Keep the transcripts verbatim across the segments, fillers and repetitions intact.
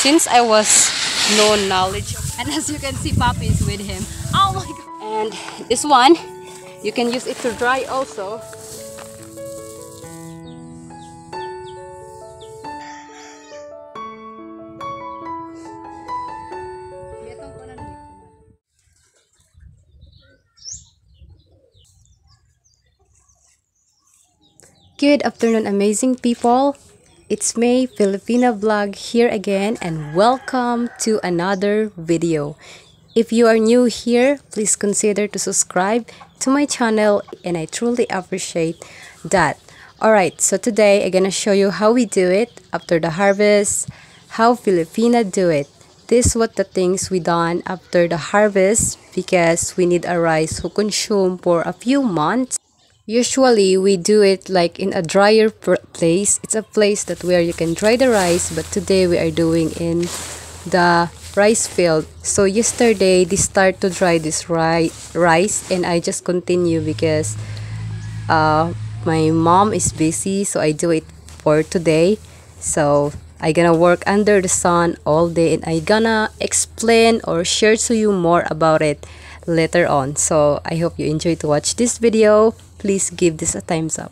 since I was no knowledge. And as you can see, Poppy is with him. Oh my god. And this one, you can use it to dry also. Good afternoon, amazing people. It's Mae Filipina Vlog here again, and welcome to another video. If you are new here, please consider to subscribe to my channel, and I truly appreciate that. Alright, so today I'm gonna show you how we do it after the harvest, how Filipina do it. This what the things we done after the harvest, because we need a rice who consume for a few months. Usually, we do it like in a drier place. It's a place that where you can dry the rice, but today we are doing in the rice field. So yesterday, they start to dry this ri rice and I just continue because uh, my mom is busy, so I do it for today. So I gonna work under the sun all day and I gonna explain or share to you more about it later on. So I hope you enjoy to watch this video. Please give this a thumbs up.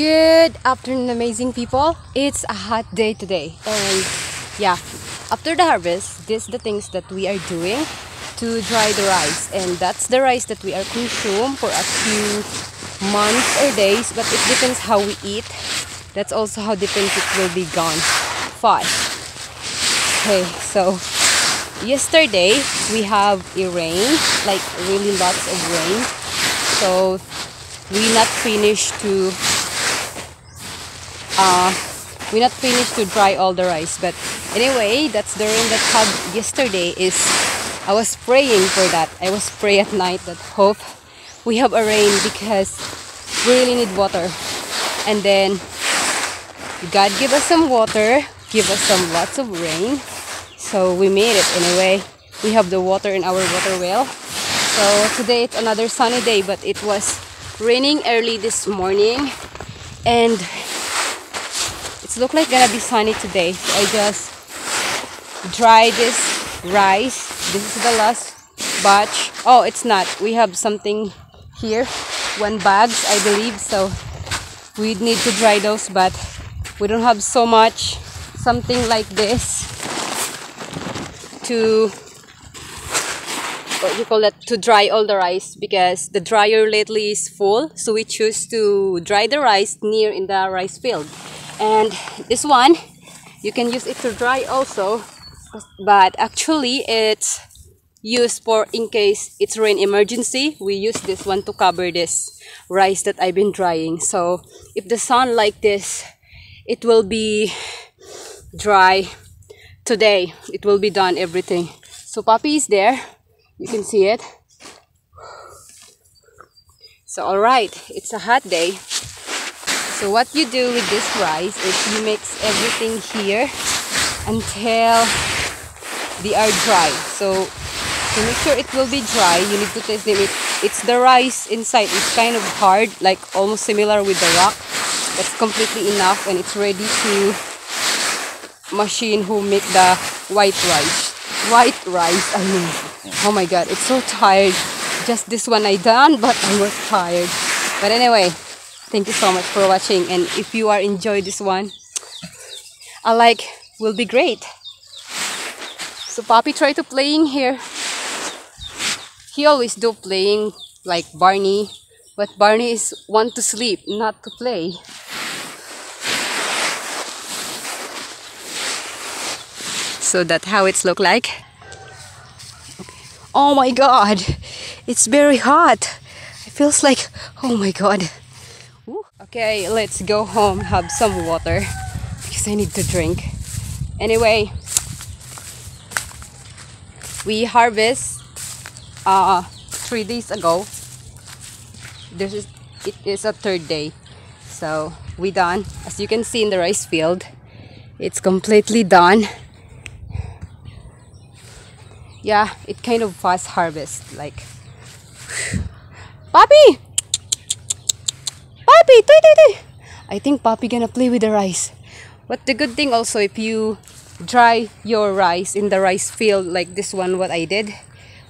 Good afternoon, amazing people. It's a hot day today, and yeah, after the harvest, this is the things that we are doing to dry the rice, and that's the rice that we are consume for a few months or days, but it depends how we eat. That's also how depends it will be gone fast. Okay, so yesterday we have a rain, like really lots of rain, so we not finished to Uh, we're not finished to dry all the rice, but anyway, that's the rain that happened yesterday. Is I was praying for that. I was praying at night that hope we have a rain because we really need water. And then God give us some water, give us some lots of rain, so we made it. Anyway, we have the water in our water well. So today it's another sunny day, but it was raining early this morning, and it looks like gonna be sunny today. So I just dry this rice. This is the last batch. Oh, it's not. We have something here, one bags, I believe. So we need to dry those, but we don't have so much. Something like this to what you call that to dry all the rice, because the dryer lately is full. So we choose to dry the rice near in the rice field. And this one, you can use it to dry also, but actually it's use for in case it's rain emergency. We use this one to cover this rice that I've been drying. So if the sun like this, it will be dry today. It will be done everything. So Poppy is there. You can see it. So alright, it's a hot day. So what you do with this rice is you mix everything here until they are dry. So to make sure it will be dry, you need to test them. It, it's the rice inside. It's kind of hard, like almost similar with the rock. That's completely enough and it's ready to machine who make the white rice. White rice, I mean. Oh my god, it's so tired. Just this one I done, but I was tired. But anyway, thank you so much for watching, and if you are enjoyed this one, a like will be great. So Poppy tried to playing here. He always do playing like Barney, but Barney is want to sleep, not to play. So that's how it's look like. Oh my god, it's very hot. It feels like, oh my god. Ooh. Okay, let's go home, have some water because I need to drink. Anyway, we harvest uh, three days ago. This is, it is a third day. So we done. As you can see in the rice field, it's completely done. Yeah, it kind of fast harvest, like. Poppy! Poppy! Toy, toy, toy. I think Poppy gonna play with the rice. But the good thing also, if you dry your rice in the rice field, like this one, what I did,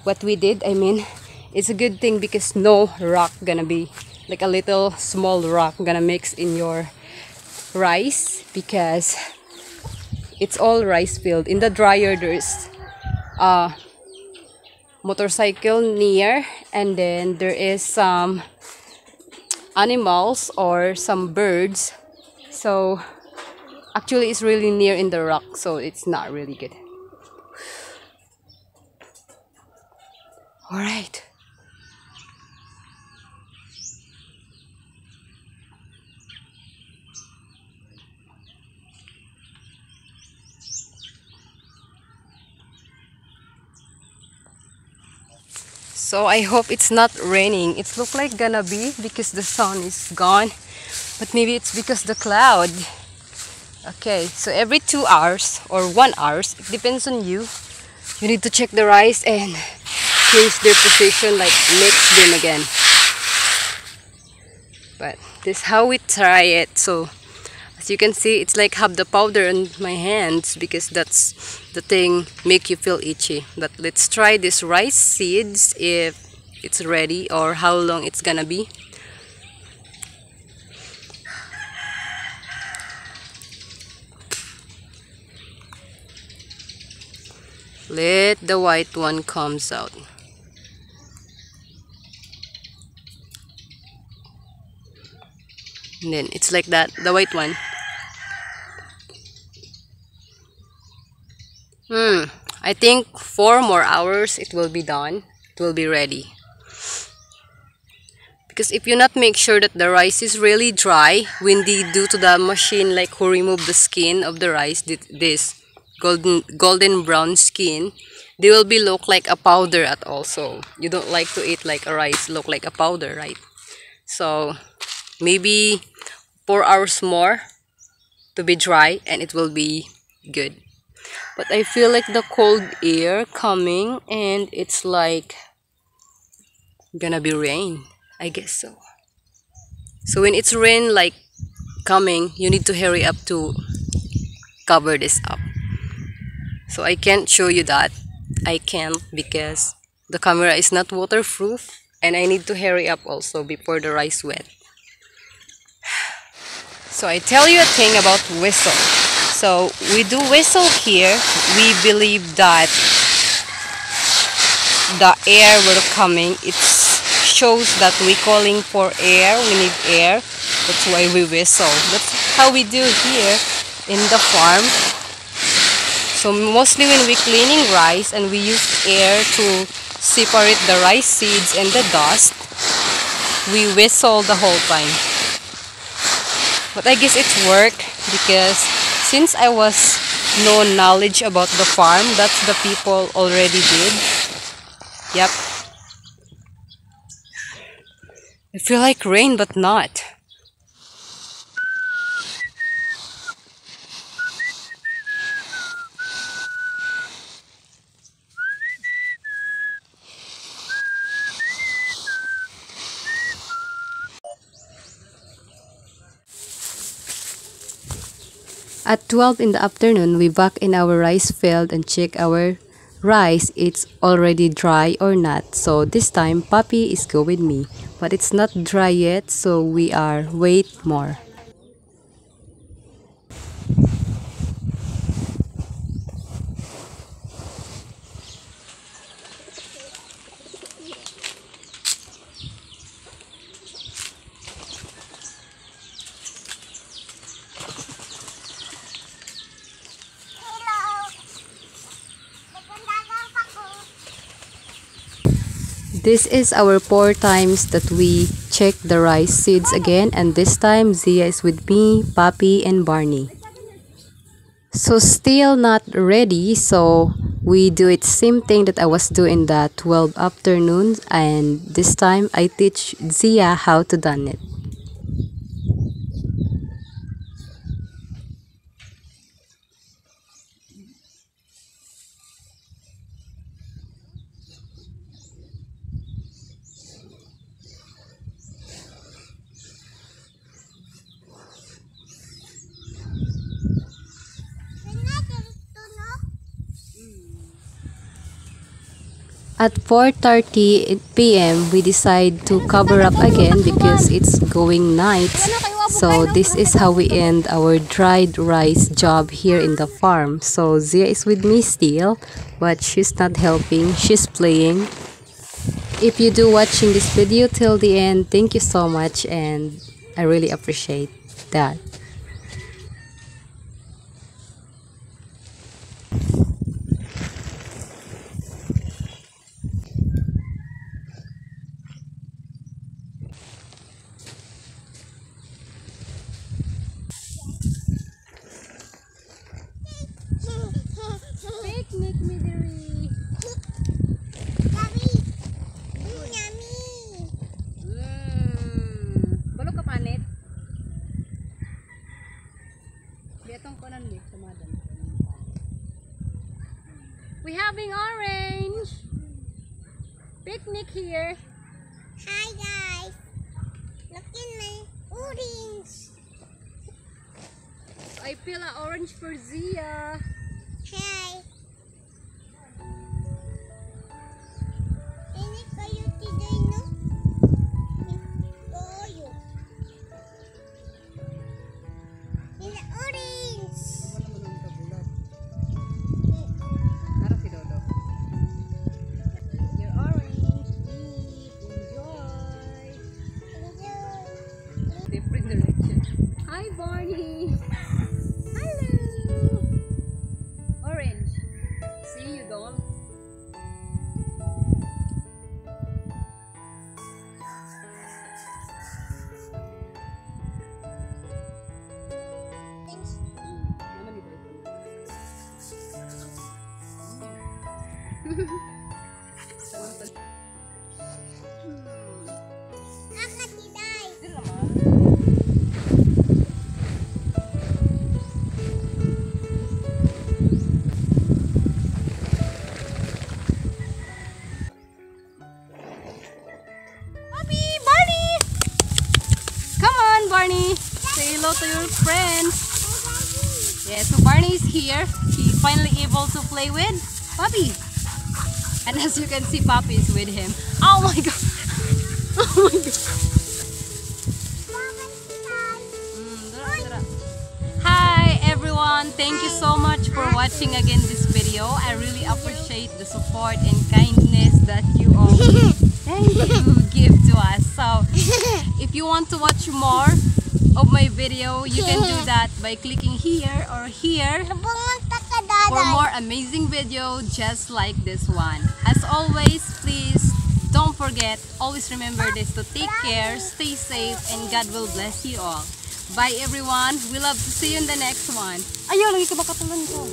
what we did, I mean, it's a good thing because no rock gonna be, like a little small rock gonna mix in your rice because it's all rice field. In the dryer, there's Uh, motorcycle near, and then there is some animals or some birds. So actually it's really near in the rock, so it's not really good. All right. So I hope it's not raining. It look like gonna be because the sun is gone, but maybe it's because the cloud. Okay, so every two hours or one hours, it depends on you. You need to check the rice and change their position, like mix them again. But this is how we try it. So as you can see, it's like have the powder on my hands because that's the thing make you feel itchy. But let's try this rice seeds if it's ready or how long it's gonna be. Let the white one comes out. And then it's like that, the white one. Hmm, I think four more hours it will be done. It will be ready. Because if you not make sure that the rice is really dry, when they do to the machine, like who remove the skin of the rice, this golden golden brown skin, they will be look like a powder at all. So you don't like to eat like a rice look like a powder, right? So maybe four hours more to be dry and it will be good. But I feel like the cold air coming and it's like gonna be rain. I guess so. So when it's rain like coming, you need to hurry up to cover this up. So I can't show you that. I can't because the camera is not waterproof and I need to hurry up also before the rice wet. So I tell you a thing about whistle. So we do whistle here. We believe that the air will coming. It shows that we calling for air. We need air. That's why we whistle. That's how we do here in the farm. So mostly when we cleaning rice and we use air to separate the rice seeds and the dust, we whistle the whole time. But I guess it worked, because since I was no knowledge about the farm, that's the people already did. Yep. I feel like rain, but not. At twelve in the afternoon, we back in our rice field and check our rice. It's already dry or not. So this time, Poppy is go with me. But it's not dry yet, so we are wait more. This is our four times that we check the rice seeds again, and this time Zia is with me, Poppy, and Barney. So still not ready, so we do it same thing that I was doing the twelve afternoon, and this time I teach Zia how to done it. At four thirty p m we decide to cover up again because it's going night. So this is how we end our dried rice job here in the farm. So Zia is with me still, but she's not helping, she's playing. If you do watching this video till the end, thank you so much, and I really appreciate that. We're having orange picnic here. Hi guys, look at my orange. I peel an orange for Zia. Hi. Hi Barney! Hello! Orange! See you, doll! Hello to your friends. Yeah, so Barney is here. He's finally able to play with Poppy. And as you can see, Poppy is with him. Oh my god! Oh my god! Hi everyone! Thank you so much for watching again this video. I really appreciate the support and kindness that you all give to us. So, if you want to watch more of my video, you can do that by clicking here or here. for more amazing video just like this one. As always, please don't forget, always remember this, to take care, stay safe, and God will bless you all. Bye everyone. We love to see you in the next one. Ayaw, lagi ka ba katulan ko.